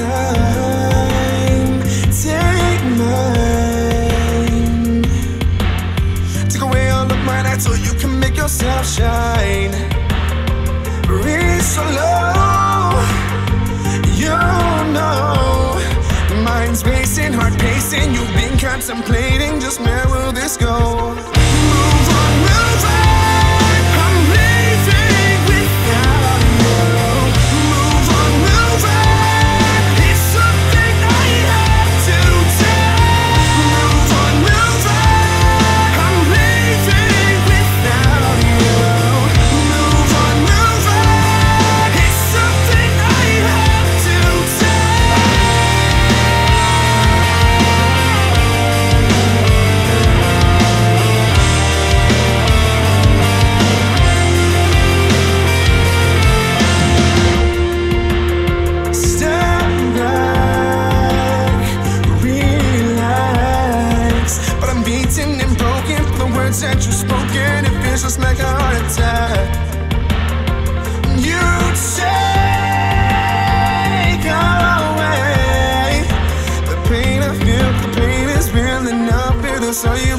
time. Take mine. Take away all of my night so you can make yourself shine. Breathe so low, you know. Mind's racing, heart pacing. You've been contemplating just where will this go? That you've spoken, it feels just like a heart attack. You take away the pain I feel, the pain is real enough, it is all you.